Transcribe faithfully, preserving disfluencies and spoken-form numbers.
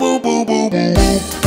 Boo boo boo boo.